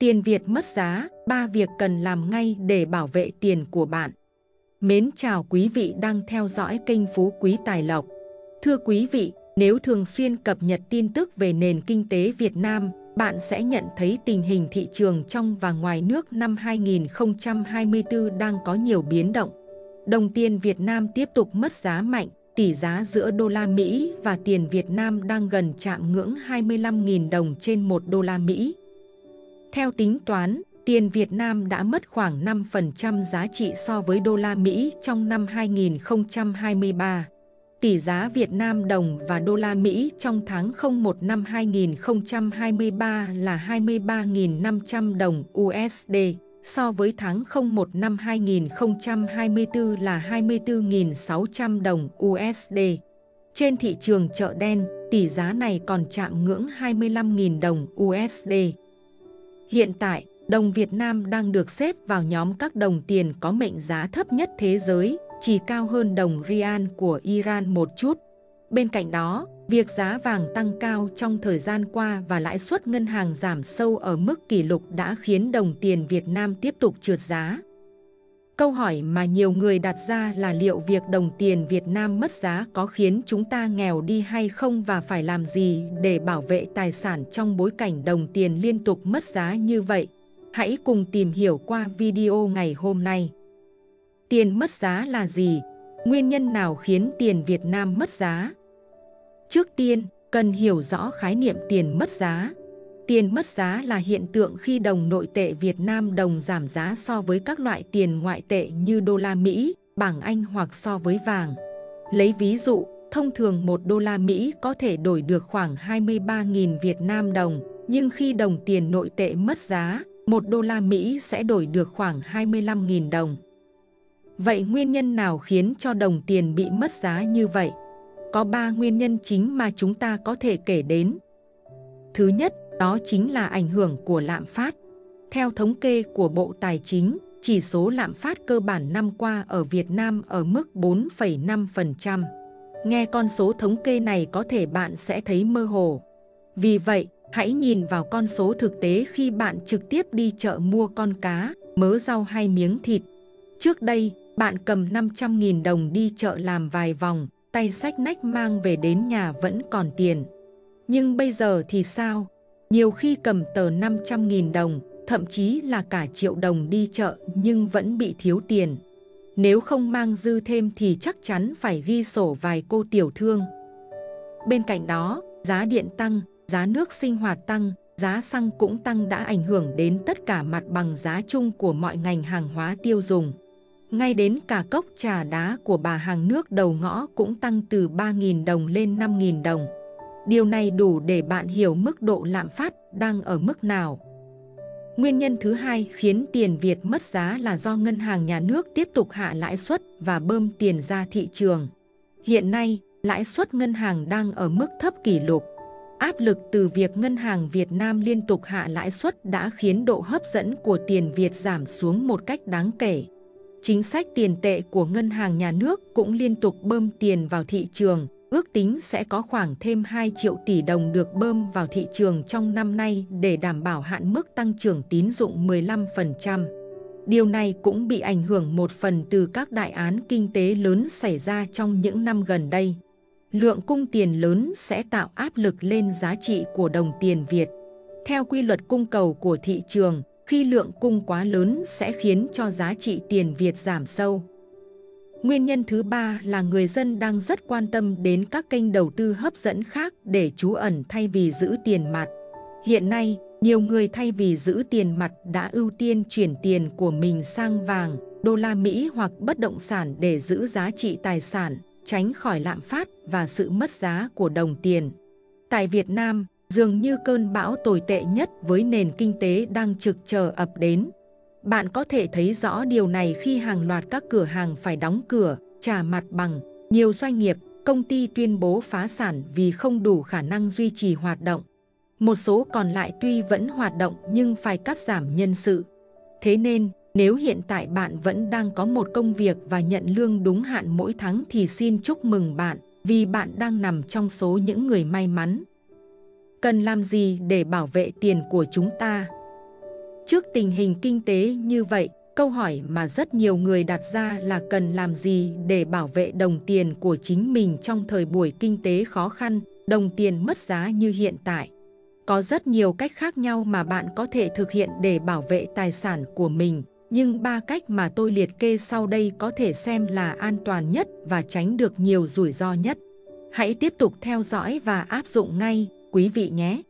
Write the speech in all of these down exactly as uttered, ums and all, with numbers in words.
Tiền Việt mất giá, ba việc cần làm ngay để bảo vệ tiền của bạn. Mến chào quý vị đang theo dõi kênh Phú Quý Tài Lộc. Thưa quý vị, nếu thường xuyên cập nhật tin tức về nền kinh tế Việt Nam, bạn sẽ nhận thấy tình hình thị trường trong và ngoài nước năm hai nghìn không trăm hai mươi tư đang có nhiều biến động. Đồng tiền Việt Nam tiếp tục mất giá mạnh, tỷ giá giữa đô la Mỹ và tiền Việt Nam đang gần chạm ngưỡng hai mươi lăm nghìn đồng trên một đô la Mỹ. Theo tính toán, tiền Việt Nam đã mất khoảng năm phần trăm giá trị so với đô la Mỹ trong năm hai nghìn không trăm hai mươi ba. Tỷ giá Việt Nam đồng và đô la Mỹ trong tháng không một năm hai nghìn không trăm hai mươi ba là hai mươi ba nghìn năm trăm đồng u ét đê, so với tháng không một năm hai nghìn không trăm hai mươi tư là hai mươi tư nghìn sáu trăm đồng u ét đê. Trên thị trường chợ đen, tỷ giá này còn chạm ngưỡng hai mươi lăm nghìn đồng u ét đê. Hiện tại, đồng Việt Nam đang được xếp vào nhóm các đồng tiền có mệnh giá thấp nhất thế giới, chỉ cao hơn đồng Rial của Iran một chút. Bên cạnh đó, việc giá vàng tăng cao trong thời gian qua và lãi suất ngân hàng giảm sâu ở mức kỷ lục đã khiến đồng tiền Việt Nam tiếp tục trượt giá. Câu hỏi mà nhiều người đặt ra là liệu việc đồng tiền Việt Nam mất giá có khiến chúng ta nghèo đi hay không và phải làm gì để bảo vệ tài sản trong bối cảnh đồng tiền liên tục mất giá như vậy? Hãy cùng tìm hiểu qua video ngày hôm nay. Tiền mất giá là gì? Nguyên nhân nào khiến tiền Việt Nam mất giá? Trước tiên, cần hiểu rõ khái niệm tiền mất giá. Tiền mất giá là hiện tượng khi đồng nội tệ Việt Nam đồng giảm giá so với các loại tiền ngoại tệ như đô la Mỹ, bảng Anh hoặc so với vàng. Lấy ví dụ, thông thường một đô la Mỹ có thể đổi được khoảng hai mươi ba nghìn Việt Nam đồng, nhưng khi đồng tiền nội tệ mất giá, một đô la Mỹ sẽ đổi được khoảng hai mươi lăm nghìn đồng. Vậy nguyên nhân nào khiến cho đồng tiền bị mất giá như vậy? Có ba nguyên nhân chính mà chúng ta có thể kể đến. Thứ nhất, đó chính là ảnh hưởng của lạm phát. Theo thống kê của Bộ Tài chính, chỉ số lạm phát cơ bản năm qua ở Việt Nam ở mức bốn phẩy năm phần trăm. Nghe con số thống kê này có thể bạn sẽ thấy mơ hồ. Vì vậy, hãy nhìn vào con số thực tế khi bạn trực tiếp đi chợ mua con cá, mớ rau hay miếng thịt. Trước đây, bạn cầm năm trăm nghìn đồng đi chợ làm vài vòng, tay xách nách mang về đến nhà vẫn còn tiền. Nhưng bây giờ thì sao? Nhiều khi cầm tờ năm trăm nghìn đồng, thậm chí là cả triệu đồng đi chợ nhưng vẫn bị thiếu tiền. Nếu không mang dư thêm thì chắc chắn phải ghi sổ vài cô tiểu thương. Bên cạnh đó, giá điện tăng, giá nước sinh hoạt tăng, giá xăng cũng tăng đã ảnh hưởng đến tất cả mặt bằng giá chung của mọi ngành hàng hóa tiêu dùng. Ngay đến cả cốc trà đá của bà hàng nước đầu ngõ cũng tăng từ ba nghìn đồng lên năm nghìn đồng. Điều này đủ để bạn hiểu mức độ lạm phát đang ở mức nào. Nguyên nhân thứ hai khiến tiền Việt mất giá là do ngân hàng nhà nước tiếp tục hạ lãi suất và bơm tiền ra thị trường. Hiện nay, lãi suất ngân hàng đang ở mức thấp kỷ lục. Áp lực từ việc ngân hàng Việt Nam liên tục hạ lãi suất đã khiến độ hấp dẫn của tiền Việt giảm xuống một cách đáng kể. Chính sách tiền tệ của ngân hàng nhà nước cũng liên tục bơm tiền vào thị trường, ước tính sẽ có khoảng thêm hai triệu tỷ đồng được bơm vào thị trường trong năm nay để đảm bảo hạn mức tăng trưởng tín dụng mười lăm phần trăm. Điều này cũng bị ảnh hưởng một phần từ các đại án kinh tế lớn xảy ra trong những năm gần đây. Lượng cung tiền lớn sẽ tạo áp lực lên giá trị của đồng tiền Việt. Theo quy luật cung cầu của thị trường, khi lượng cung quá lớn sẽ khiến cho giá trị tiền Việt giảm sâu. Nguyên nhân thứ ba là người dân đang rất quan tâm đến các kênh đầu tư hấp dẫn khác để trú ẩn thay vì giữ tiền mặt. Hiện nay, nhiều người thay vì giữ tiền mặt đã ưu tiên chuyển tiền của mình sang vàng, đô la Mỹ hoặc bất động sản để giữ giá trị tài sản, tránh khỏi lạm phát và sự mất giá của đồng tiền. Tại Việt Nam, dường như cơn bão tồi tệ nhất với nền kinh tế đang trực chờ ập đến. Bạn có thể thấy rõ điều này khi hàng loạt các cửa hàng phải đóng cửa, trả mặt bằng, nhiều doanh nghiệp, công ty tuyên bố phá sản vì không đủ khả năng duy trì hoạt động. Một số còn lại tuy vẫn hoạt động nhưng phải cắt giảm nhân sự. Thế nên, nếu hiện tại bạn vẫn đang có một công việc và nhận lương đúng hạn mỗi tháng thì xin chúc mừng bạn, vì bạn đang nằm trong số những người may mắn. Cần làm gì để bảo vệ tiền của chúng ta? Trước tình hình kinh tế như vậy, câu hỏi mà rất nhiều người đặt ra là cần làm gì để bảo vệ đồng tiền của chính mình trong thời buổi kinh tế khó khăn, đồng tiền mất giá như hiện tại. Có rất nhiều cách khác nhau mà bạn có thể thực hiện để bảo vệ tài sản của mình, nhưng ba cách mà tôi liệt kê sau đây có thể xem là an toàn nhất và tránh được nhiều rủi ro nhất. Hãy tiếp tục theo dõi và áp dụng ngay, quý vị nhé!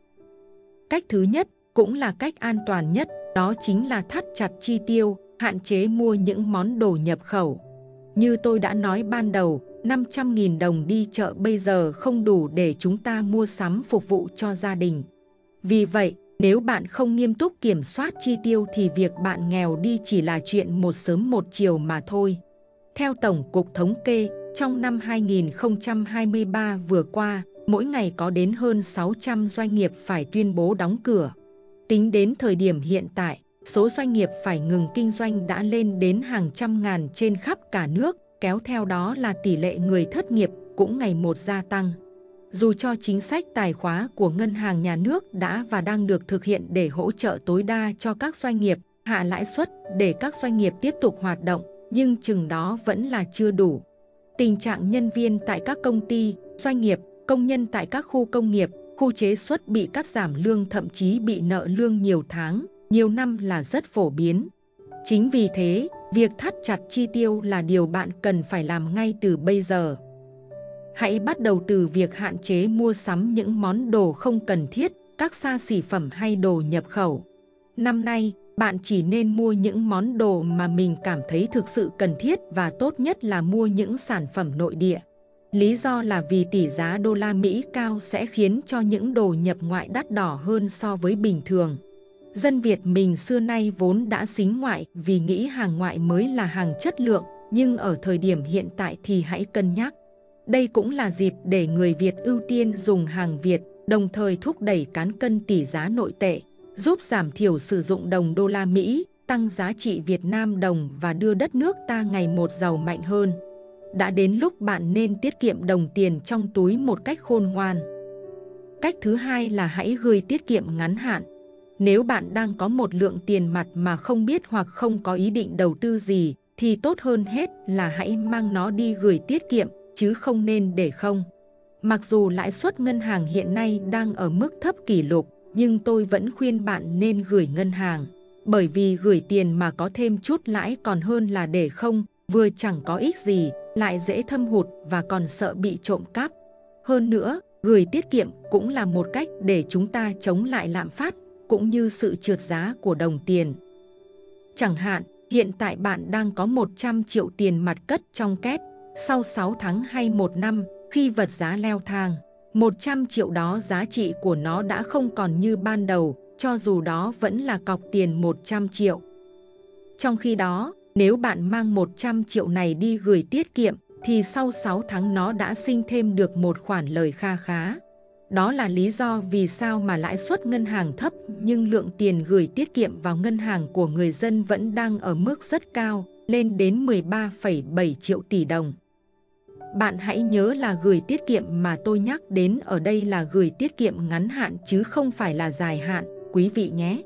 Cách thứ nhất cũng là cách an toàn nhất, đó chính là thắt chặt chi tiêu, hạn chế mua những món đồ nhập khẩu. Như tôi đã nói ban đầu, năm trăm nghìn đồng đi chợ bây giờ không đủ để chúng ta mua sắm phục vụ cho gia đình. Vì vậy, nếu bạn không nghiêm túc kiểm soát chi tiêu thì việc bạn nghèo đi chỉ là chuyện một sớm một chiều mà thôi. Theo Tổng cục Thống kê, trong năm hai nghìn không trăm hai mươi ba vừa qua, mỗi ngày có đến hơn sáu trăm doanh nghiệp phải tuyên bố đóng cửa. Tính đến thời điểm hiện tại, số doanh nghiệp phải ngừng kinh doanh đã lên đến hàng trăm ngàn trên khắp cả nước, kéo theo đó là tỷ lệ người thất nghiệp cũng ngày một gia tăng. Dù cho chính sách tài khóa của Ngân hàng Nhà nước đã và đang được thực hiện để hỗ trợ tối đa cho các doanh nghiệp, hạ lãi suất để các doanh nghiệp tiếp tục hoạt động, nhưng chừng đó vẫn là chưa đủ. Tình trạng nhân viên tại các công ty, doanh nghiệp, công nhân tại các khu công nghiệp, khu chế xuất bị cắt giảm lương, thậm chí bị nợ lương nhiều tháng, nhiều năm là rất phổ biến. Chính vì thế, việc thắt chặt chi tiêu là điều bạn cần phải làm ngay từ bây giờ. Hãy bắt đầu từ việc hạn chế mua sắm những món đồ không cần thiết, các xa xỉ phẩm hay đồ nhập khẩu. Năm nay, bạn chỉ nên mua những món đồ mà mình cảm thấy thực sự cần thiết và tốt nhất là mua những sản phẩm nội địa. Lý do là vì tỷ giá đô la Mỹ cao sẽ khiến cho những đồ nhập ngoại đắt đỏ hơn so với bình thường. Dân Việt mình xưa nay vốn đã xính ngoại vì nghĩ hàng ngoại mới là hàng chất lượng, nhưng ở thời điểm hiện tại thì hãy cân nhắc. Đây cũng là dịp để người Việt ưu tiên dùng hàng Việt, đồng thời thúc đẩy cán cân tỷ giá nội tệ, giúp giảm thiểu sử dụng đồng đô la Mỹ, tăng giá trị Việt Nam đồng và đưa đất nước ta ngày một giàu mạnh hơn. Đã đến lúc bạn nên tiết kiệm đồng tiền trong túi một cách khôn ngoan. Cách thứ hai là hãy gửi tiết kiệm ngắn hạn. Nếu bạn đang có một lượng tiền mặt mà không biết hoặc không có ý định đầu tư gì, thì tốt hơn hết là hãy mang nó đi gửi tiết kiệm, chứ không nên để không. Mặc dù lãi suất ngân hàng hiện nay đang ở mức thấp kỷ lục, nhưng tôi vẫn khuyên bạn nên gửi ngân hàng. Bởi vì gửi tiền mà có thêm chút lãi còn hơn là để không, vừa chẳng có ích gì, lại dễ thâm hụt và còn sợ bị trộm cắp. Hơn nữa, gửi tiết kiệm cũng là một cách để chúng ta chống lại lạm phát, cũng như sự trượt giá của đồng tiền. Chẳng hạn, hiện tại bạn đang có một trăm triệu tiền mặt cất trong két. Sau sáu tháng hay một năm, khi vật giá leo thang, một trăm triệu đó giá trị của nó đã không còn như ban đầu, cho dù đó vẫn là cọc tiền một trăm triệu. Trong khi đó, nếu bạn mang một trăm triệu này đi gửi tiết kiệm, thì sau sáu tháng nó đã sinh thêm được một khoản lời kha khá. Đó là lý do vì sao mà lãi suất ngân hàng thấp nhưng lượng tiền gửi tiết kiệm vào ngân hàng của người dân vẫn đang ở mức rất cao, lên đến mười ba phẩy bảy triệu tỷ đồng. Bạn hãy nhớ là gửi tiết kiệm mà tôi nhắc đến ở đây là gửi tiết kiệm ngắn hạn chứ không phải là dài hạn, quý vị nhé.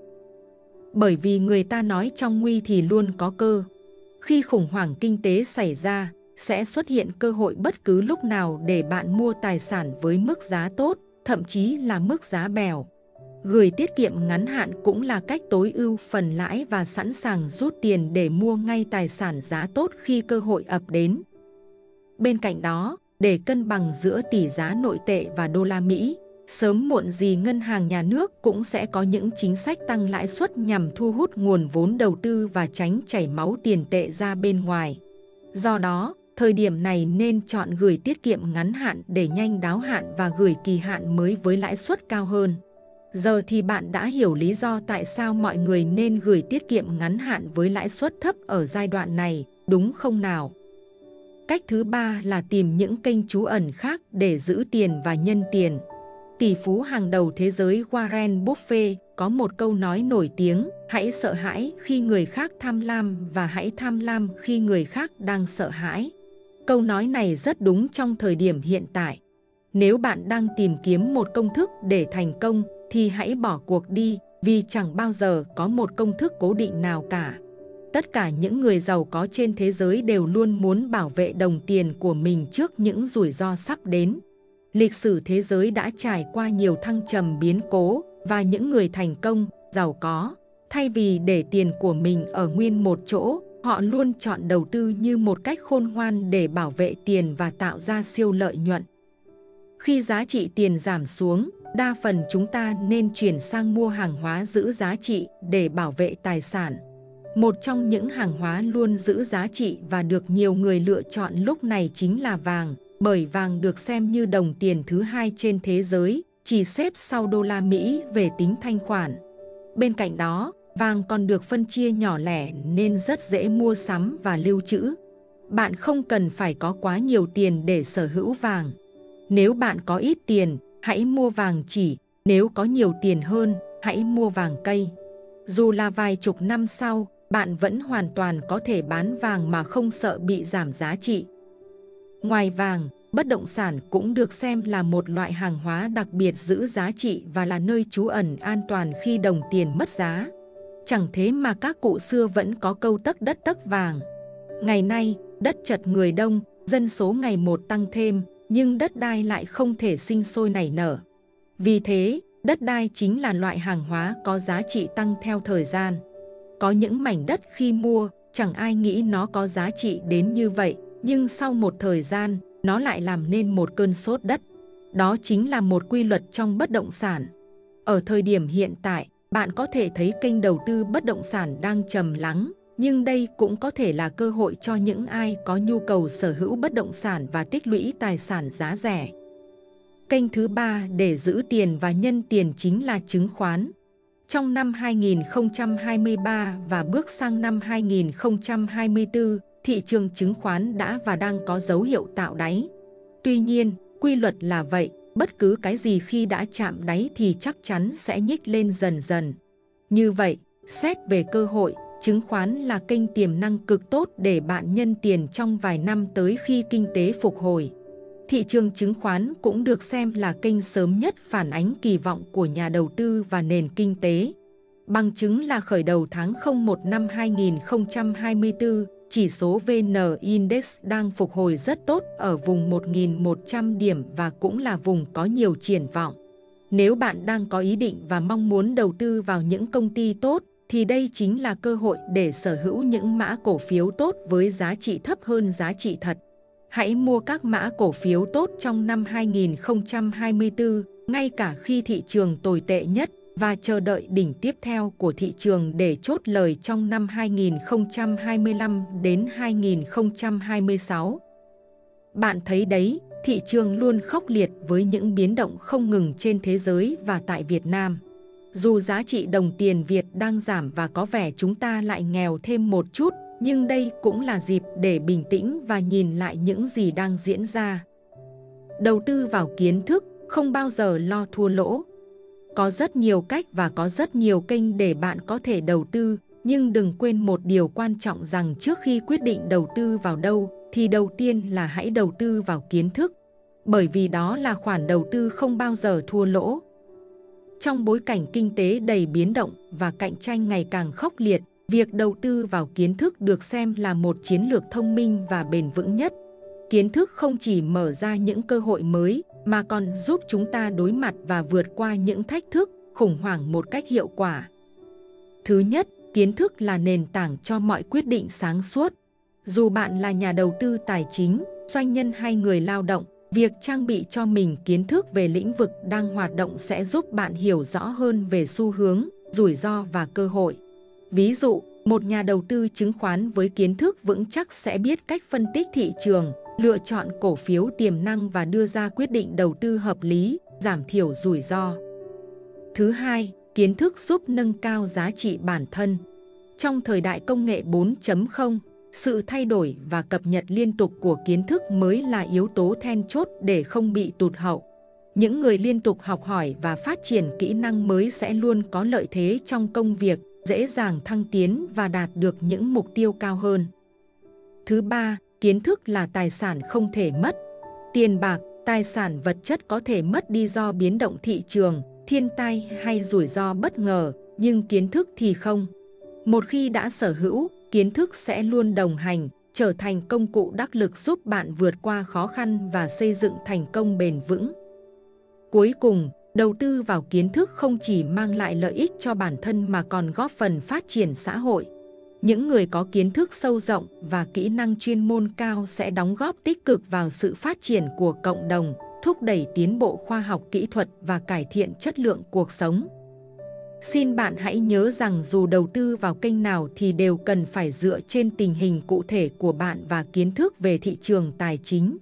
Bởi vì người ta nói trong nguy thì luôn có cơ. Khi khủng hoảng kinh tế xảy ra, sẽ xuất hiện cơ hội bất cứ lúc nào để bạn mua tài sản với mức giá tốt, thậm chí là mức giá bèo. Gửi tiết kiệm ngắn hạn cũng là cách tối ưu phần lãi và sẵn sàng rút tiền để mua ngay tài sản giá tốt khi cơ hội ập đến. Bên cạnh đó, để cân bằng giữa tỷ giá nội tệ và đô la Mỹ, sớm muộn gì Ngân hàng Nhà nước cũng sẽ có những chính sách tăng lãi suất nhằm thu hút nguồn vốn đầu tư và tránh chảy máu tiền tệ ra bên ngoài. Do đó, thời điểm này nên chọn gửi tiết kiệm ngắn hạn để nhanh đáo hạn và gửi kỳ hạn mới với lãi suất cao hơn. Giờ thì bạn đã hiểu lý do tại sao mọi người nên gửi tiết kiệm ngắn hạn với lãi suất thấp ở giai đoạn này, đúng không nào? Cách thứ ba là tìm những kênh trú ẩn khác để giữ tiền và nhân tiền. Tỷ phú hàng đầu thế giới Warren Buffett có một câu nói nổi tiếng: hãy sợ hãi khi người khác tham lam và hãy tham lam khi người khác đang sợ hãi. Câu nói này rất đúng trong thời điểm hiện tại. Nếu bạn đang tìm kiếm một công thức để thành công thì hãy bỏ cuộc đi vì chẳng bao giờ có một công thức cố định nào cả. Tất cả những người giàu có trên thế giới đều luôn muốn bảo vệ đồng tiền của mình trước những rủi ro sắp đến. Lịch sử thế giới đã trải qua nhiều thăng trầm biến cố và những người thành công, giàu có, thay vì để tiền của mình ở nguyên một chỗ, họ luôn chọn đầu tư như một cách khôn ngoan để bảo vệ tiền và tạo ra siêu lợi nhuận. Khi giá trị tiền giảm xuống, đa phần chúng ta nên chuyển sang mua hàng hóa giữ giá trị để bảo vệ tài sản. Một trong những hàng hóa luôn giữ giá trị và được nhiều người lựa chọn lúc này chính là vàng, bởi vàng được xem như đồng tiền thứ hai trên thế giới, chỉ xếp sau đô la Mỹ về tính thanh khoản. Bên cạnh đó, vàng còn được phân chia nhỏ lẻ nên rất dễ mua sắm và lưu trữ. Bạn không cần phải có quá nhiều tiền để sở hữu vàng. Nếu bạn có ít tiền, hãy mua vàng chỉ, nếu có nhiều tiền hơn, hãy mua vàng cây. Dù là vài chục năm sau, bạn vẫn hoàn toàn có thể bán vàng mà không sợ bị giảm giá trị. Ngoài vàng, bất động sản cũng được xem là một loại hàng hóa đặc biệt giữ giá trị và là nơi trú ẩn an toàn khi đồng tiền mất giá. Chẳng thế mà các cụ xưa vẫn có câu tấc đất tấc vàng. Ngày nay, đất chật người đông, dân số ngày một tăng thêm, nhưng đất đai lại không thể sinh sôi nảy nở. Vì thế, đất đai chính là loại hàng hóa có giá trị tăng theo thời gian. Có những mảnh đất khi mua, chẳng ai nghĩ nó có giá trị đến như vậy, nhưng sau một thời gian, nó lại làm nên một cơn sốt đất. Đó chính là một quy luật trong bất động sản. Ở thời điểm hiện tại, bạn có thể thấy kênh đầu tư bất động sản đang trầm lắng, nhưng đây cũng có thể là cơ hội cho những ai có nhu cầu sở hữu bất động sản và tích lũy tài sản giá rẻ. Kênh thứ ba để giữ tiền và nhân tiền chính là chứng khoán. Trong năm hai nghìn không trăm hai mươi ba và bước sang năm hai nghìn không trăm hai mươi tư, thị trường chứng khoán đã và đang có dấu hiệu tạo đáy. Tuy nhiên, quy luật là vậy, bất cứ cái gì khi đã chạm đáy thì chắc chắn sẽ nhích lên dần dần. Như vậy, xét về cơ hội, chứng khoán là kênh tiềm năng cực tốt để bạn nhân tiền trong vài năm tới khi kinh tế phục hồi. Thị trường chứng khoán cũng được xem là kênh sớm nhất phản ánh kỳ vọng của nhà đầu tư và nền kinh tế. Bằng chứng là khởi đầu tháng không một năm hai nghìn không trăm hai mươi tư, chỉ số vê en Index đang phục hồi rất tốt ở vùng một nghìn một trăm điểm và cũng là vùng có nhiều triển vọng. Nếu bạn đang có ý định và mong muốn đầu tư vào những công ty tốt, thì đây chính là cơ hội để sở hữu những mã cổ phiếu tốt với giá trị thấp hơn giá trị thật. Hãy mua các mã cổ phiếu tốt trong năm hai nghìn không trăm hai mươi tư, ngay cả khi thị trường tồi tệ nhất, và chờ đợi đỉnh tiếp theo của thị trường để chốt lời trong năm hai nghìn không trăm hai mươi lăm đến hai nghìn không trăm hai mươi sáu. Bạn thấy đấy, thị trường luôn khốc liệt với những biến động không ngừng trên thế giới và tại Việt Nam. Dù giá trị đồng tiền Việt đang giảm và có vẻ chúng ta lại nghèo thêm một chút, nhưng đây cũng là dịp để bình tĩnh và nhìn lại những gì đang diễn ra. Đầu tư vào kiến thức, không bao giờ lo thua lỗ. Có rất nhiều cách và có rất nhiều kênh để bạn có thể đầu tư, nhưng đừng quên một điều quan trọng rằng trước khi quyết định đầu tư vào đâu, thì đầu tiên là hãy đầu tư vào kiến thức, bởi vì đó là khoản đầu tư không bao giờ thua lỗ. Trong bối cảnh kinh tế đầy biến động và cạnh tranh ngày càng khốc liệt, việc đầu tư vào kiến thức được xem là một chiến lược thông minh và bền vững nhất. Kiến thức không chỉ mở ra những cơ hội mới, mà còn giúp chúng ta đối mặt và vượt qua những thách thức, khủng hoảng một cách hiệu quả. Thứ nhất, kiến thức là nền tảng cho mọi quyết định sáng suốt. Dù bạn là nhà đầu tư tài chính, doanh nhân hay người lao động, việc trang bị cho mình kiến thức về lĩnh vực đang hoạt động sẽ giúp bạn hiểu rõ hơn về xu hướng, rủi ro và cơ hội. Ví dụ, một nhà đầu tư chứng khoán với kiến thức vững chắc sẽ biết cách phân tích thị trường, lựa chọn cổ phiếu tiềm năng và đưa ra quyết định đầu tư hợp lý, giảm thiểu rủi ro. Thứ hai, kiến thức giúp nâng cao giá trị bản thân. Trong thời đại công nghệ bốn chấm không, sự thay đổi và cập nhật liên tục của kiến thức mới là yếu tố then chốt để không bị tụt hậu. Những người liên tục học hỏi và phát triển kỹ năng mới sẽ luôn có lợi thế trong công việc, dễ dàng thăng tiến và đạt được những mục tiêu cao hơn. Thứ ba, kiến thức là tài sản không thể mất. Tiền bạc, tài sản vật chất có thể mất đi do biến động thị trường, thiên tai hay rủi ro bất ngờ, nhưng kiến thức thì không. Một khi đã sở hữu, kiến thức sẽ luôn đồng hành, trở thành công cụ đắc lực giúp bạn vượt qua khó khăn và xây dựng thành công bền vững. Cuối cùng, đầu tư vào kiến thức không chỉ mang lại lợi ích cho bản thân mà còn góp phần phát triển xã hội. Những người có kiến thức sâu rộng và kỹ năng chuyên môn cao sẽ đóng góp tích cực vào sự phát triển của cộng đồng, thúc đẩy tiến bộ khoa học kỹ thuật và cải thiện chất lượng cuộc sống. Xin bạn hãy nhớ rằng dù đầu tư vào kênh nào thì đều cần phải dựa trên tình hình cụ thể của bạn và kiến thức về thị trường tài chính.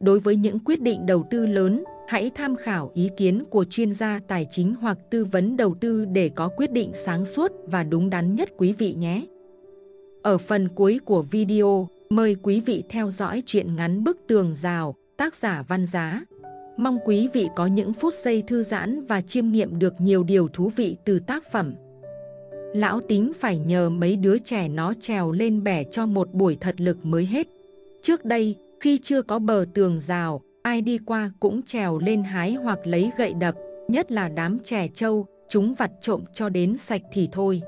Đối với những quyết định đầu tư lớn, hãy tham khảo ý kiến của chuyên gia tài chính hoặc tư vấn đầu tư để có quyết định sáng suốt và đúng đắn nhất quý vị nhé. Ở phần cuối của video, mời quý vị theo dõi truyện ngắn Bức Tường Rào, tác giả Văn Giá. Mong quý vị có những phút giây thư giãn và chiêm nghiệm được nhiều điều thú vị từ tác phẩm. Lão Tính phải nhờ mấy đứa trẻ nó trèo lên bè cho một buổi thật lực mới hết. Trước đây, khi chưa có bờ tường rào, ai đi qua cũng trèo lên hái hoặc lấy gậy đập, nhất là đám trẻ trâu, chúng vặt trộm cho đến sạch thì thôi.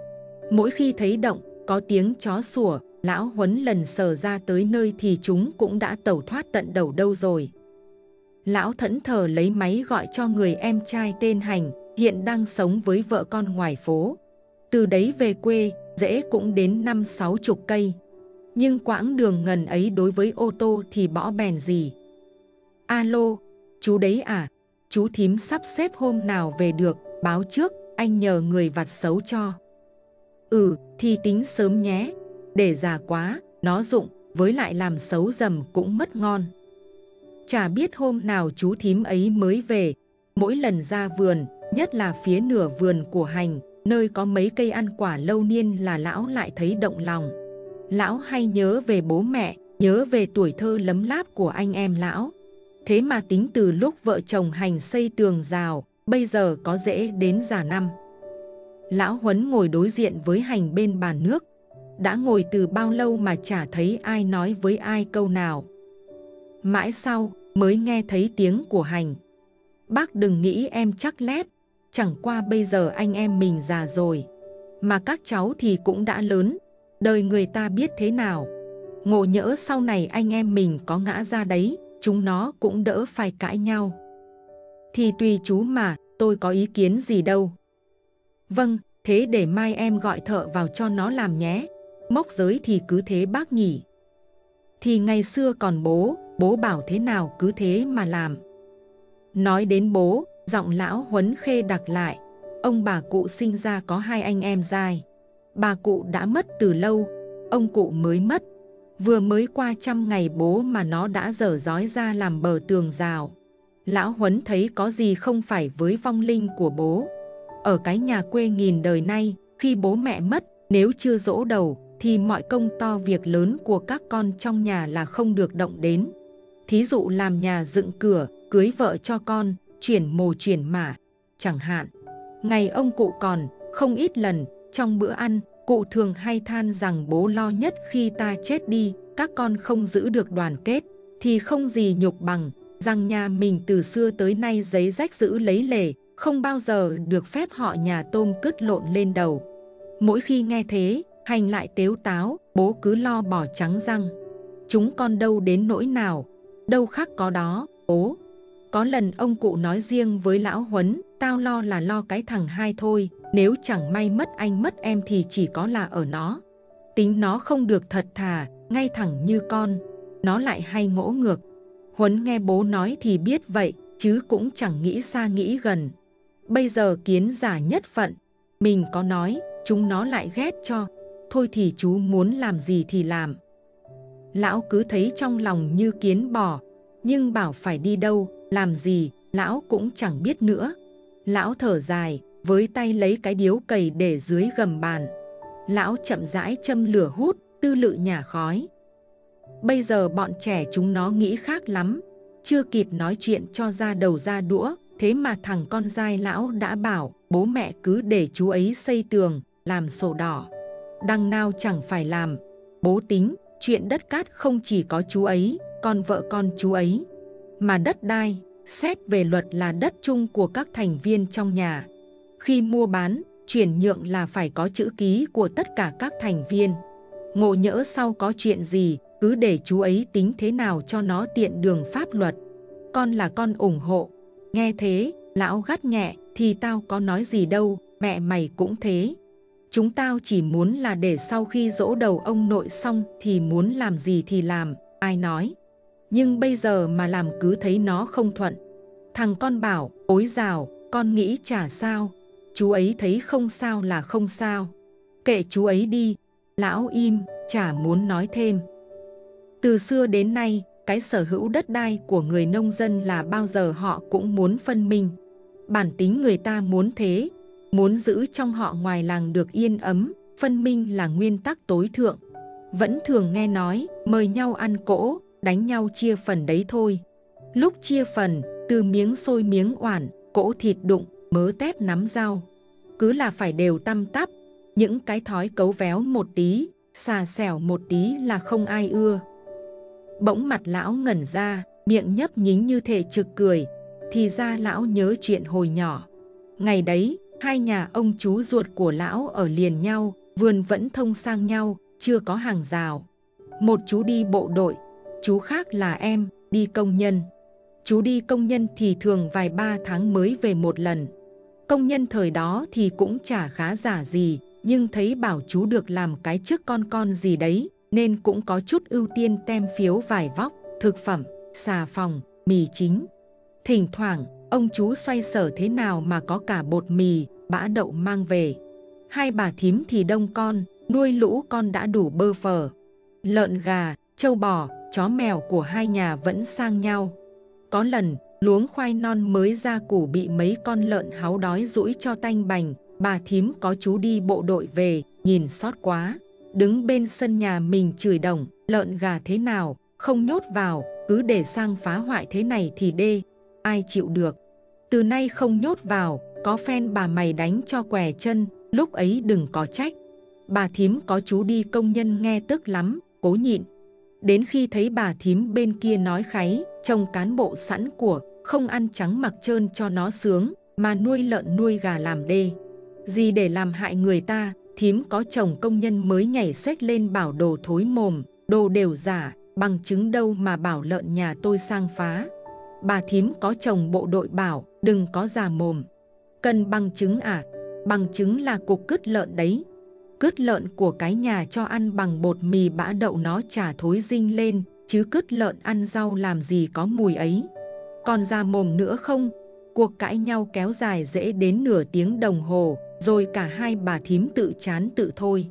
Mỗi khi thấy động, có tiếng chó sủa, lão Huấn lần sờ ra tới nơi thì chúng cũng đã tẩu thoát tận đầu đâu rồi. Lão thẫn thờ lấy máy gọi cho người em trai tên Hành, hiện đang sống với vợ con ngoài phố. Từ đấy về quê, dễ cũng đến năm sáu chục cây. Nhưng quãng đường ngần ấy đối với ô tô thì bõ bèn gì. Alo, chú đấy à? Chú Thím sắp xếp hôm nào về được, báo trước, anh nhờ người vặt xấu cho. Ừ, thì tính sớm nhé. Để già quá, nó rụng, với lại làm xấu dầm cũng mất ngon. Chả biết hôm nào chú Thím ấy mới về. Mỗi lần ra vườn, nhất là phía nửa vườn của Hành, nơi có mấy cây ăn quả lâu niên là lão lại thấy động lòng. Lão hay nhớ về bố mẹ, nhớ về tuổi thơ lấm láp của anh em lão. Thế mà tính từ lúc vợ chồng Hành xây tường rào, bây giờ có dễ đến già năm. Lão Huấn ngồi đối diện với Hành bên bàn nước. Đã ngồi từ bao lâu mà chả thấy ai nói với ai câu nào. Mãi sau mới nghe thấy tiếng của Hành. Bác đừng nghĩ em chắc lép. Chẳng qua bây giờ anh em mình già rồi. Mà các cháu thì cũng đã lớn. Đời người ta biết thế nào. Ngộ nhỡ sau này anh em mình có ngã ra đấy, chúng nó cũng đỡ phải cãi nhau. Thì tùy chú mà, tôi có ý kiến gì đâu. Vâng, thế để mai em gọi thợ vào cho nó làm nhé. Mốc giới thì cứ thế bác nhỉ. Thì ngày xưa còn bố, bố bảo thế nào cứ thế mà làm. Nói đến bố, giọng lão Huấn khê đặc lại. Ông bà cụ sinh ra có hai anh em trai. Bà cụ đã mất từ lâu, ông cụ mới mất. Vừa mới qua trăm ngày bố mà nó đã dở dói ra làm bờ tường rào. Lão Huấn thấy có gì không phải với vong linh của bố. Ở cái nhà quê nghìn đời nay, khi bố mẹ mất, nếu chưa dỗ đầu, thì mọi công to việc lớn của các con trong nhà là không được động đến. Thí dụ làm nhà dựng cửa, cưới vợ cho con, chuyển mồ chuyển mả, chẳng hạn. Ngày ông cụ còn, không ít lần, trong bữa ăn, cụ thường hay than rằng bố lo nhất khi ta chết đi, các con không giữ được đoàn kết, thì không gì nhục bằng, rằng nhà mình từ xưa tới nay giấy rách giữ lấy lề, không bao giờ được phép họ nhà tôm cứt lộn lên đầu. Mỗi khi nghe thế, Hành lại tếu táo, bố cứ lo bỏ trắng răng. Chúng con đâu đến nỗi nào, đâu khác có đó, bố. Có lần ông cụ nói riêng với lão Huấn, tao lo là lo cái thằng hai thôi, nếu chẳng may mất anh mất em thì chỉ có là ở nó. Tính nó không được thật thà, ngay thẳng như con, nó lại hay ngỗ ngược. Huấn nghe bố nói thì biết vậy, chứ cũng chẳng nghĩ xa nghĩ gần. Bây giờ kiến giả nhất phận, mình có nói, chúng nó lại ghét cho. Thôi thì chú muốn làm gì thì làm. Lão cứ thấy trong lòng như kiến bò, nhưng bảo phải đi đâu, làm gì, lão cũng chẳng biết nữa. Lão thở dài, với tay lấy cái điếu cầy để dưới gầm bàn. Lão chậm rãi châm lửa hút, tư lự nhả khói. Bây giờ bọn trẻ chúng nó nghĩ khác lắm. Chưa kịp nói chuyện cho ra đầu ra đũa, thế mà thằng con trai lão đã bảo bố mẹ cứ để chú ấy xây tường, làm sổ đỏ. Đằng nào chẳng phải làm. Bố tính, chuyện đất cát không chỉ có chú ấy, còn vợ con chú ấy. Mà đất đai, xét về luật là đất chung của các thành viên trong nhà. Khi mua bán, chuyển nhượng là phải có chữ ký của tất cả các thành viên. Ngộ nhỡ sau có chuyện gì, cứ để chú ấy tính thế nào cho nó tiện đường pháp luật. Con là con ủng hộ. Nghe thế, lão gắt nhẹ, thì tao có nói gì đâu, mẹ mày cũng thế. Chúng tao chỉ muốn là để sau khi dỗ đầu ông nội xong thì muốn làm gì thì làm, ai nói. Nhưng bây giờ mà làm cứ thấy nó không thuận. Thằng con bảo, ối dào, con nghĩ chả sao. Chú ấy thấy không sao là không sao. Kệ chú ấy đi. Lão im, chả muốn nói thêm. Từ xưa đến nay, cái sở hữu đất đai của người nông dân là bao giờ họ cũng muốn phân minh. Bản tính người ta muốn thế, muốn giữ trong họ ngoài làng được yên ấm, phân minh là nguyên tắc tối thượng. Vẫn thường nghe nói, mời nhau ăn cỗ, đánh nhau chia phần đấy thôi. Lúc chia phần, từ miếng xôi miếng oản, cỗ thịt đụng, mớ tép nắm rau. Cứ là phải đều tăm tắp, những cái thói cấu véo một tí, xà xẻo một tí là không ai ưa. Bỗng mặt lão ngẩn ra, miệng nhấp nhính như thể trực cười. Thì ra lão nhớ chuyện hồi nhỏ. Ngày đấy, hai nhà ông chú ruột của lão ở liền nhau, vườn vẫn thông sang nhau, chưa có hàng rào. Một chú đi bộ đội, chú khác là em, đi công nhân. Chú đi công nhân thì thường vài ba tháng mới về một lần. Công nhân thời đó thì cũng chả khá giả gì, nhưng thấy bảo chú được làm cái chức con con gì đấy, nên cũng có chút ưu tiên tem phiếu vải vóc, thực phẩm, xà phòng, mì chính. Thỉnh thoảng, ông chú xoay sở thế nào mà có cả bột mì, bã đậu mang về. Hai bà thím thì đông con, nuôi lũ con đã đủ bơ phở. Lợn gà, trâu bò, chó mèo của hai nhà vẫn sang nhau. Có lần, luống khoai non mới ra củ bị mấy con lợn háu đói rũi cho tanh bành. Bà thím có chú đi bộ đội về, nhìn xót quá. Đứng bên sân nhà mình chửi đồng, lợn gà thế nào, không nhốt vào, cứ để sang phá hoại thế này thì đê. Ai chịu được. Từ nay không nhốt vào, có phen bà mày đánh cho què chân, lúc ấy đừng có trách. Bà thím có chú đi công nhân nghe tức lắm, cố nhịn. Đến khi thấy bà thím bên kia nói kháy, trông cán bộ sẵn của, không ăn trắng mặc trơn cho nó sướng, mà nuôi lợn nuôi gà làm đê. Gì để làm hại người ta, thím có chồng công nhân mới nhảy xếch lên bảo đồ thối mồm, đồ đều giả, bằng chứng đâu mà bảo lợn nhà tôi sang phá. Bà thím có chồng bộ đội bảo, đừng có già mồm. Cần bằng chứng à? Bằng chứng là cục cứt lợn đấy. Cứt lợn của cái nhà cho ăn bằng bột mì bã đậu nó chả thối dinh lên, chứ cứt lợn ăn rau làm gì có mùi ấy. Còn già mồm nữa không? Cuộc cãi nhau kéo dài dễ đến nửa tiếng đồng hồ, rồi cả hai bà thím tự chán tự thôi.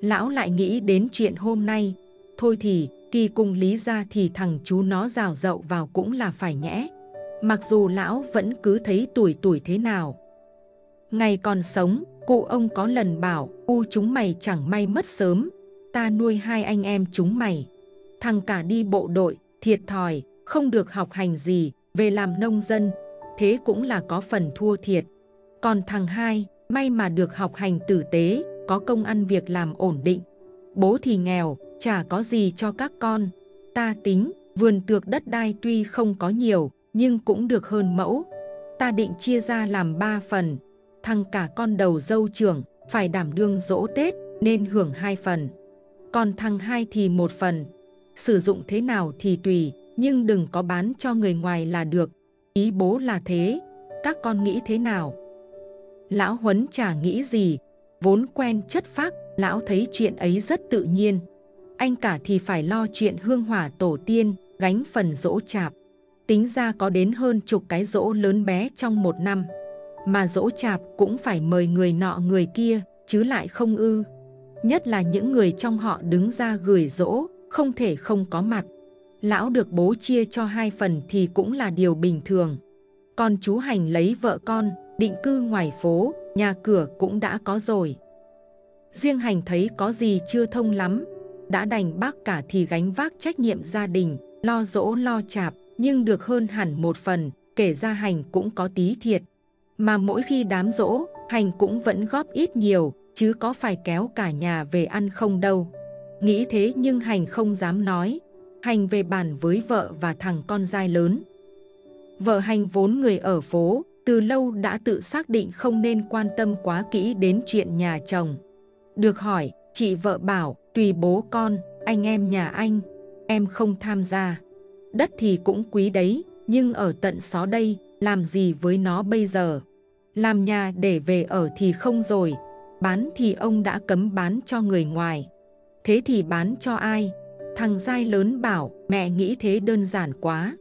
Lão lại nghĩ đến chuyện hôm nay. Thôi thì, kỳ cùng lý ra thì thằng chú nó rào rậu vào cũng là phải nhẽ. Mặc dù lão vẫn cứ thấy tủi tủi thế nào. Ngày còn sống, cụ ông có lần bảo, u chúng mày chẳng may mất sớm. Ta nuôi hai anh em chúng mày. Thằng cả đi bộ đội, thiệt thòi, không được học hành gì, về làm nông dân. Thế cũng là có phần thua thiệt. Còn thằng hai, may mà được học hành tử tế, có công ăn việc làm ổn định. Bố thì nghèo, chả có gì cho các con. Ta tính, vườn tược đất đai tuy không có nhiều, nhưng cũng được hơn mẫu. Ta định chia ra làm ba phần. Thằng cả con đầu dâu trưởng, phải đảm đương dỗ Tết, nên hưởng hai phần. Còn thằng hai thì một phần. Sử dụng thế nào thì tùy, nhưng đừng có bán cho người ngoài là được. Ý bố là thế, các con nghĩ thế nào? Lão Huấn chả nghĩ gì, vốn quen chất phác, lão thấy chuyện ấy rất tự nhiên. Anh cả thì phải lo chuyện hương hỏa tổ tiên, gánh phần dỗ chạp. Tính ra có đến hơn chục cái dỗ lớn bé trong một năm. Mà dỗ chạp cũng phải mời người nọ người kia, chứ lại không ư. Nhất là những người trong họ đứng ra gửi dỗ, không thể không có mặt. Lão được bố chia cho hai phần thì cũng là điều bình thường. Còn chú Hành lấy vợ con, định cư ngoài phố, nhà cửa cũng đã có rồi. Riêng Hành thấy có gì chưa thông lắm. Đã đành bác cả thì gánh vác trách nhiệm gia đình, lo dỗ lo chạp, nhưng được hơn hẳn một phần, kể ra Hành cũng có tí thiệt. Mà mỗi khi đám dỗ, Hành cũng vẫn góp ít nhiều, chứ có phải kéo cả nhà về ăn không đâu. Nghĩ thế nhưng Hành không dám nói. Hành về bàn với vợ và thằng con trai lớn. Vợ Hành vốn người ở phố, từ lâu đã tự xác định không nên quan tâm quá kỹ đến chuyện nhà chồng. Được hỏi, chị vợ bảo, tùy bố con, anh em nhà anh, em không tham gia. Đất thì cũng quý đấy, nhưng ở tận xó đây, làm gì với nó bây giờ? Làm nhà để về ở thì không rồi, bán thì ông đã cấm bán cho người ngoài. Thế thì bán cho ai? Thằng giai lớn bảo, mẹ nghĩ thế đơn giản quá.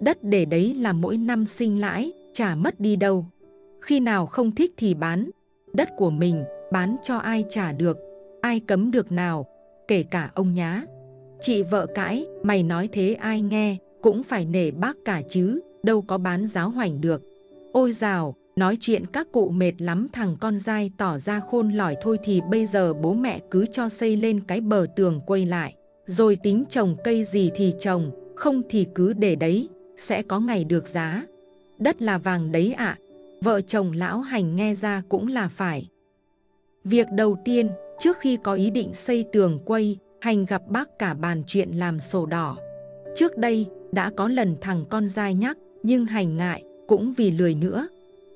Đất để đấy là mỗi năm sinh lãi, chả mất đi đâu. Khi nào không thích thì bán. Đất của mình, bán cho ai chả được, ai cấm được nào, kể cả ông nhá. Chị vợ cãi, mày nói thế ai nghe, cũng phải nể bác cả chứ, đâu có bán giáo hoành được. Ôi dào, nói chuyện các cụ mệt lắm, thằng con giai tỏ ra khôn lỏi, thôi thì bây giờ bố mẹ cứ cho xây lên cái bờ tường quay lại. Rồi tính trồng cây gì thì trồng, không thì cứ để đấy, sẽ có ngày được giá. Đất là vàng đấy ạ. À. Vợ chồng lão Hành nghe ra cũng là phải. Việc đầu tiên, trước khi có ý định xây tường quây, Hành gặp bác cả bàn chuyện làm sổ đỏ. Trước đây, đã có lần thằng con giai nhắc, nhưng Hành ngại, cũng vì lười nữa.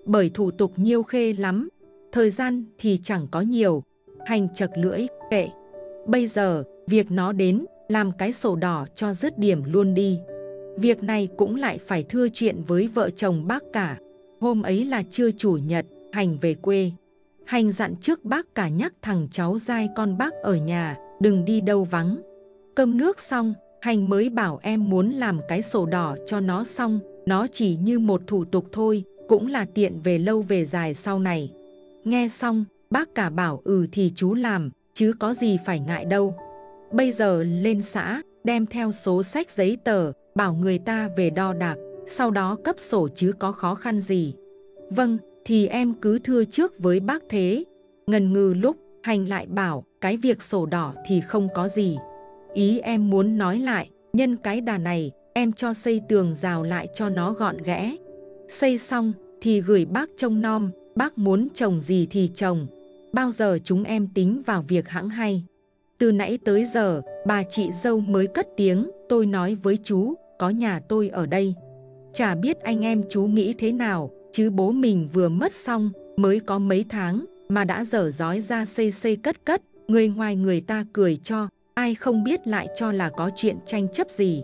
Bởi thủ tục nhiêu khê lắm, thời gian thì chẳng có nhiều. Hành chậc lưỡi, kệ. Bây giờ, việc nó đến, làm cái sổ đỏ cho dứt điểm luôn đi. Việc này cũng lại phải thưa chuyện với vợ chồng bác cả. Hôm ấy là trưa chủ nhật, Hành về quê. Hành dặn trước bác cả nhắc thằng cháu giai con bác ở nhà, đừng đi đâu vắng. Cơm nước xong, Hành mới bảo em muốn làm cái sổ đỏ cho nó xong. Nó chỉ như một thủ tục thôi, cũng là tiện về lâu về dài sau này. Nghe xong, bác cả bảo ừ thì chú làm, chứ có gì phải ngại đâu. Bây giờ lên xã, đem theo số sách giấy tờ, bảo người ta về đo đạc, sau đó cấp sổ chứ có khó khăn gì. Vâng, thì em cứ thưa trước với bác thế. Ngần ngừ lúc, Hành lại bảo, cái việc sổ đỏ thì không có gì. Ý em muốn nói lại, nhân cái đà này, em cho xây tường rào lại cho nó gọn ghẽ. Xây xong, thì gửi bác trông nom, bác muốn trồng gì thì trồng. Bao giờ chúng em tính vào việc hẵng hay. Từ nãy tới giờ, bà chị dâu mới cất tiếng, tôi nói với chú, có nhà tôi ở đây. Chả biết anh em chú nghĩ thế nào, chứ bố mình vừa mất xong, mới có mấy tháng, mà đã dở dói ra xây xây cất cất, người ngoài người ta cười cho, ai không biết lại cho là có chuyện tranh chấp gì.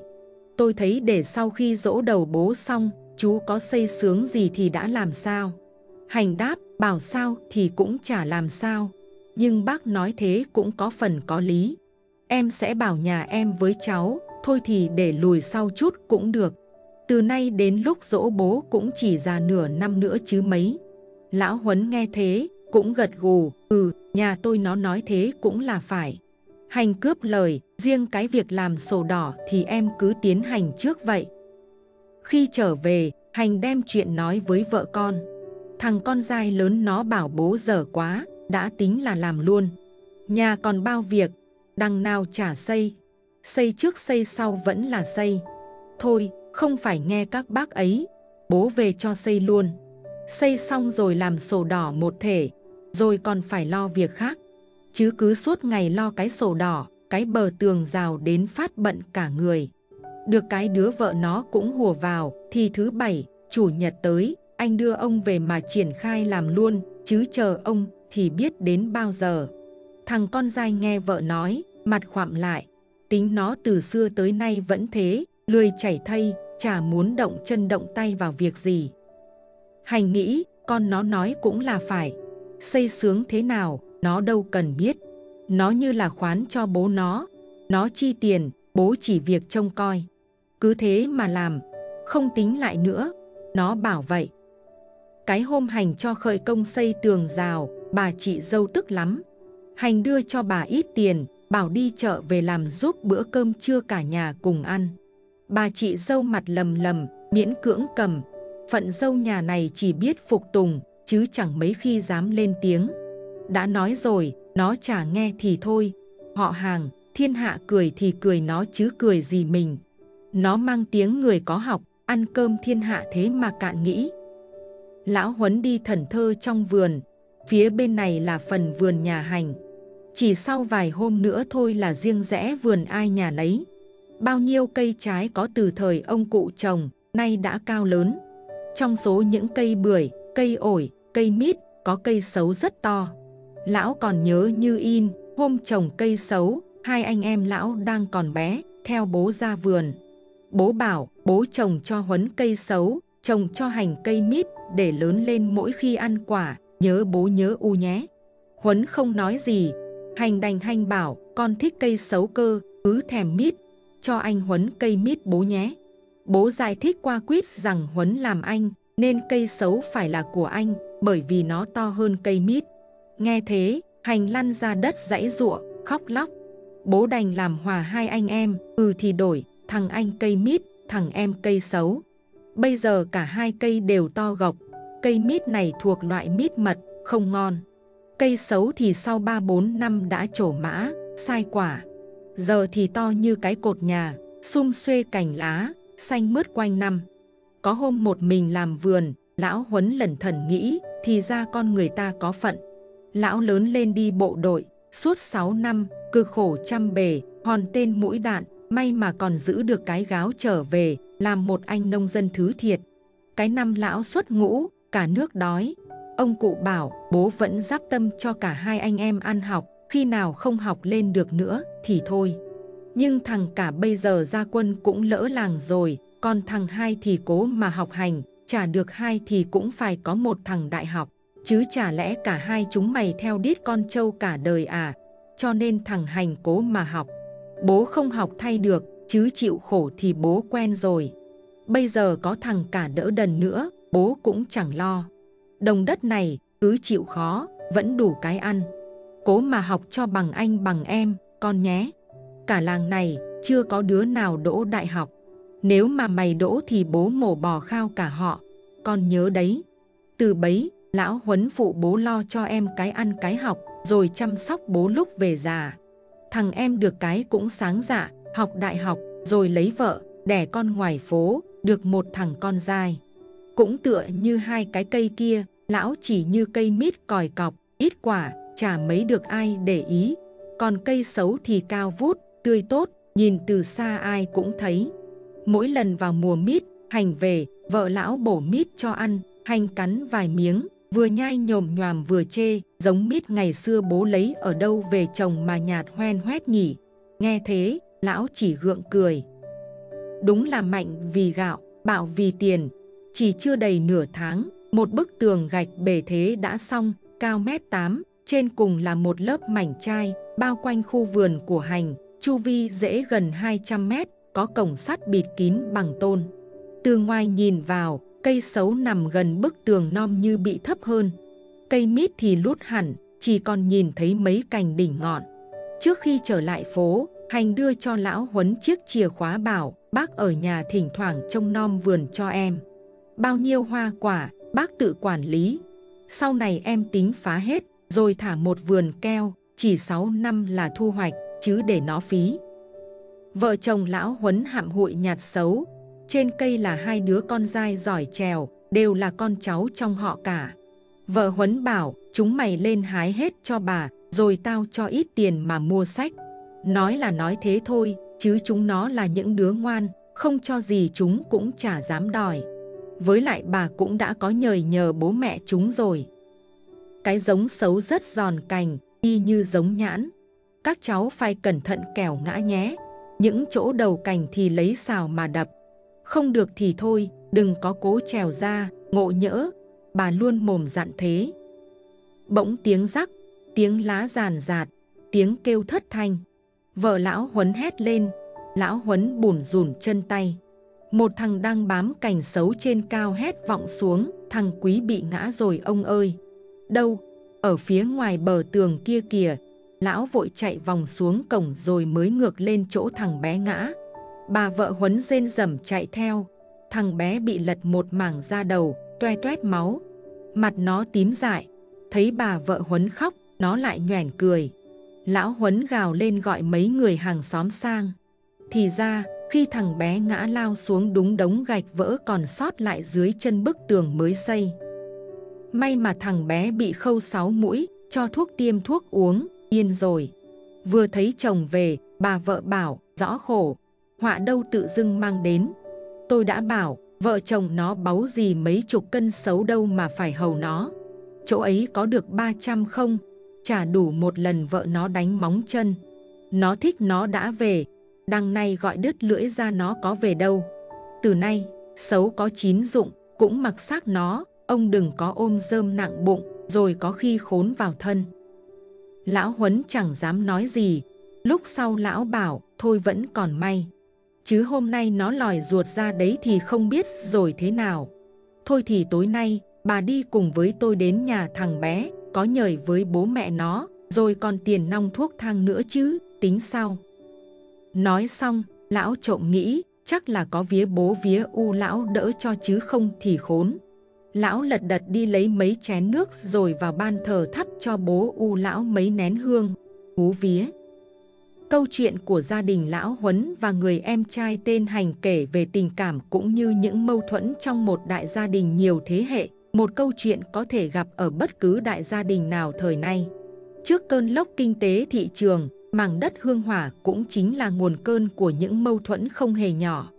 Tôi thấy để sau khi dỗ đầu bố xong, chú có xây sướng gì thì đã làm sao. Hành đáp, bảo sao thì cũng chả làm sao. Nhưng bác nói thế cũng có phần có lý. Em sẽ bảo nhà em với cháu, thôi thì để lùi sau chút cũng được. Từ nay đến lúc dỗ bố cũng chỉ già nửa năm nữa chứ mấy. Lão Huấn nghe thế, cũng gật gù, ừ, nhà tôi nó nói thế cũng là phải. Hành cướp lời, riêng cái việc làm sổ đỏ thì em cứ tiến hành trước vậy. Khi trở về, Hành đem chuyện nói với vợ con. Thằng con giai lớn nó bảo bố dở quá, đã tính là làm luôn. Nhà còn bao việc, đằng nào chả xây. Xây trước xây sau vẫn là xây. Thôi, không phải nghe các bác ấy, bố về cho xây luôn. Xây xong rồi làm sổ đỏ một thể, rồi còn phải lo việc khác. Chứ cứ suốt ngày lo cái sổ đỏ, cái bờ tường rào đến phát bận cả người. Được cái đứa vợ nó cũng hùa vào, thì thứ bảy, chủ nhật tới, anh đưa ông về mà triển khai làm luôn, chứ chờ ông thì biết đến bao giờ. Thằng con giai nghe vợ nói, mặt khoạm lại. Tính nó từ xưa tới nay vẫn thế, lười chảy thây, chả muốn động chân động tay vào việc gì. Hành nghĩ, con nó nói cũng là phải. Xây sướng thế nào, nó đâu cần biết. Nó như là khoán cho bố nó. Nó chi tiền, bố chỉ việc trông coi. Cứ thế mà làm, không tính lại nữa. Nó bảo vậy. Cái hôm Hành cho khởi công xây tường rào, bà chị dâu tức lắm. Hành đưa cho bà ít tiền, bảo đi chợ về làm giúp bữa cơm trưa cả nhà cùng ăn. Bà chị dâu mặt lầm lầm, miễn cưỡng cầm. Phận dâu nhà này chỉ biết phục tùng, chứ chẳng mấy khi dám lên tiếng. Đã nói rồi, nó chả nghe thì thôi. Họ hàng, thiên hạ cười thì cười nó chứ cười gì mình. Nó mang tiếng người có học, ăn cơm thiên hạ thế mà cạn nghĩ. Lão Huấn đi thẩn thơ trong vườn. Phía bên này là phần vườn nhà Hành. Chỉ sau vài hôm nữa thôi là riêng rẽ vườn ai nhà nấy. Bao nhiêu cây trái có từ thời ông cụ trồng, nay đã cao lớn. Trong số những cây bưởi, cây ổi, cây mít, có cây sấu rất to. Lão còn nhớ như in, hôm trồng cây sấu, hai anh em lão đang còn bé, theo bố ra vườn. Bố bảo, bố trồng cho Huấn cây sấu, trồng cho Hành cây mít, để lớn lên mỗi khi ăn quả, nhớ bố nhớ u nhé. Huấn không nói gì. Hành đành Hành bảo, con thích cây sấu cơ, cứ thèm mít, cho anh Huấn cây mít bố nhé. Bố giải thích qua quýt rằng Huấn làm anh, nên cây sấu phải là của anh, bởi vì nó to hơn cây mít. Nghe thế, Hành lăn ra đất giãy giụa, khóc lóc. Bố đành làm hòa hai anh em, ừ thì đổi, thằng anh cây mít, thằng em cây sấu. Bây giờ cả hai cây đều to gộc, cây mít này thuộc loại mít mật, không ngon. Cây sấu thì sau ba bốn năm đã trổ mã, sai quả. Giờ thì to như cái cột nhà, sum xuê cành lá, xanh mướt quanh năm. Có hôm một mình làm vườn, lão Huấn lẩn thẩn nghĩ, thì ra con người ta có phận. Lão lớn lên đi bộ đội, suốt sáu năm, cực khổ trăm bề, hòn tên mũi đạn, may mà còn giữ được cái gáo trở về, làm một anh nông dân thứ thiệt. Cái năm lão xuất ngũ, cả nước đói. Ông cụ bảo, bố vẫn giáp tâm cho cả hai anh em ăn học, khi nào không học lên được nữa thì thôi. Nhưng thằng cả bây giờ ra quân cũng lỡ làng rồi, còn thằng hai thì cố mà học hành, chả được hai thì cũng phải có một thằng đại học. Chứ chả lẽ cả hai chúng mày theo đít con trâu cả đời à? Cho nên thằng Hành cố mà học. Bố không học thay được, chứ chịu khổ thì bố quen rồi. Bây giờ có thằng cả đỡ đần nữa, bố cũng chẳng lo. Đồng đất này, cứ chịu khó, vẫn đủ cái ăn. Cố mà học cho bằng anh bằng em, con nhé. Cả làng này, chưa có đứa nào đỗ đại học. Nếu mà mày đỗ thì bố mổ bò khao cả họ. Con nhớ đấy. Từ bấy, lão Huấn phụ bố lo cho em cái ăn cái học, rồi chăm sóc bố lúc về già. Thằng em được cái cũng sáng dạ, học đại học, rồi lấy vợ, đẻ con ngoài phố, được một thằng con trai. Cũng tựa như hai cái cây kia, lão chỉ như cây mít còi cọc, ít quả, chả mấy được ai để ý. Còn cây sấu thì cao vút, tươi tốt, nhìn từ xa ai cũng thấy. Mỗi lần vào mùa mít, Hành về, vợ lão bổ mít cho ăn, Hành cắn vài miếng, vừa nhai nhồm nhoàm vừa chê, giống mít ngày xưa bố lấy ở đâu về trồng mà nhạt hoen hoét nhỉ. Nghe thế, lão chỉ gượng cười. Đúng là mạnh vì gạo, bạo vì tiền. Chỉ chưa đầy nửa tháng, một bức tường gạch bề thế đã xong, cao mét tám, trên cùng là một lớp mảnh chai, bao quanh khu vườn của Hành, chu vi rễ gần hai trăm mét, có cổng sắt bịt kín bằng tôn. Từ ngoài nhìn vào, cây sấu nằm gần bức tường nom như bị thấp hơn. Cây mít thì lút hẳn, chỉ còn nhìn thấy mấy cành đỉnh ngọn. Trước khi trở lại phố, Hành đưa cho lão Huấn chiếc chìa khóa bảo, bác ở nhà thỉnh thoảng trông nom vườn cho em. Bao nhiêu hoa quả, bác tự quản lý. Sau này em tính phá hết, rồi thả một vườn keo, chỉ sáu năm là thu hoạch, chứ để nó phí. Vợ chồng lão Huấn hạm hụi nhặt sấu. Trên cây là hai đứa con trai giỏi trèo, đều là con cháu trong họ cả. Vợ Huấn bảo, chúng mày lên hái hết cho bà, rồi tao cho ít tiền mà mua sách. Nói là nói thế thôi, chứ chúng nó là những đứa ngoan, không cho gì chúng cũng chả dám đòi. Với lại bà cũng đã có nhờ nhờ bố mẹ chúng rồi. Cái giống sấu rất giòn cành, y như giống nhãn. Các cháu phải cẩn thận kẻo ngã nhé. Những chỗ đầu cành thì lấy xào mà đập. Không được thì thôi, đừng có cố trèo ra, ngộ nhỡ. Bà luôn mồm dặn thế. Bỗng tiếng rắc, tiếng lá ràn rạt, tiếng kêu thất thanh. Vợ lão Huấn hét lên. Lão Huấn bủn rủn chân tay. Một thằng đang bám cành sấu trên cao hét vọng xuống. Thằng Quý bị ngã rồi ông ơi. Đâu? Ở phía ngoài bờ tường kia kìa. Lão vội chạy vòng xuống cổng rồi mới ngược lên chỗ thằng bé ngã. Bà vợ Huấn rên rẩm chạy theo. Thằng bé bị lật một mảng da đầu, toe toét máu. Mặt nó tím dại. Thấy bà vợ Huấn khóc, nó lại nhoẻn cười. Lão Huấn gào lên gọi mấy người hàng xóm sang. Thì ra, khi thằng bé ngã lao xuống đúng đống gạch vỡ còn sót lại dưới chân bức tường mới xây. May mà thằng bé bị khâu sáu mũi, cho thuốc tiêm thuốc uống, yên rồi. Vừa thấy chồng về, bà vợ bảo, rõ khổ. Họa đâu tự dưng mang đến. Tôi đã bảo, Vợ chồng nó báu gì mấy chục cân xấu đâu mà phải hầu nó. Chỗ ấy có được ba trăm không? Trả đủ một lần vợ nó đánh móng chân. Nó thích nó đã về, đằng này gọi đứt lưỡi ra nó có về đâu. Từ nay, xấu có chín dụng, cũng mặc xác nó, ông đừng có ôm rơm nặng bụng, rồi có khi khốn vào thân. Lão Huấn chẳng dám nói gì, lúc sau lão bảo, thôi vẫn còn may. Chứ hôm nay nó lòi ruột ra đấy thì không biết rồi thế nào. Thôi thì tối nay, bà đi cùng với tôi đến nhà thằng bé, có nhời với bố mẹ nó, rồi còn tiền nong thuốc thang nữa chứ, tính sau. Nói xong, lão trộm nghĩ, chắc là có vía bố vía u lão đỡ cho chứ không thì khốn. Lão lật đật đi lấy mấy chén nước rồi vào ban thờ thắp cho bố u lão mấy nén hương, hú vía. Câu chuyện của gia đình lão Huấn và người em trai tên Hành kể về tình cảm cũng như những mâu thuẫn trong một đại gia đình nhiều thế hệ. Một câu chuyện có thể gặp ở bất cứ đại gia đình nào thời nay. Trước cơn lốc kinh tế thị trường, mảng đất hương hỏa cũng chính là nguồn cơn của những mâu thuẫn không hề nhỏ.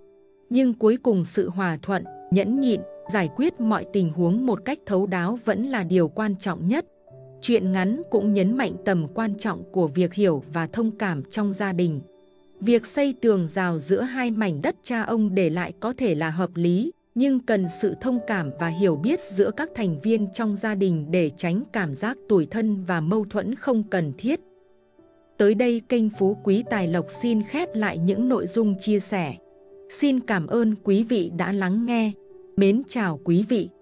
Nhưng cuối cùng sự hòa thuận, nhẫn nhịn, giải quyết mọi tình huống một cách thấu đáo vẫn là điều quan trọng nhất. Chuyện ngắn cũng nhấn mạnh tầm quan trọng của việc hiểu và thông cảm trong gia đình. Việc xây tường rào giữa hai mảnh đất cha ông để lại có thể là hợp lý, nhưng cần sự thông cảm và hiểu biết giữa các thành viên trong gia đình để tránh cảm giác tủi thân và mâu thuẫn không cần thiết. Tới đây kênh Phú Quý Tài Lộc xin khép lại những nội dung chia sẻ. Xin cảm ơn quý vị đã lắng nghe. Mến chào quý vị.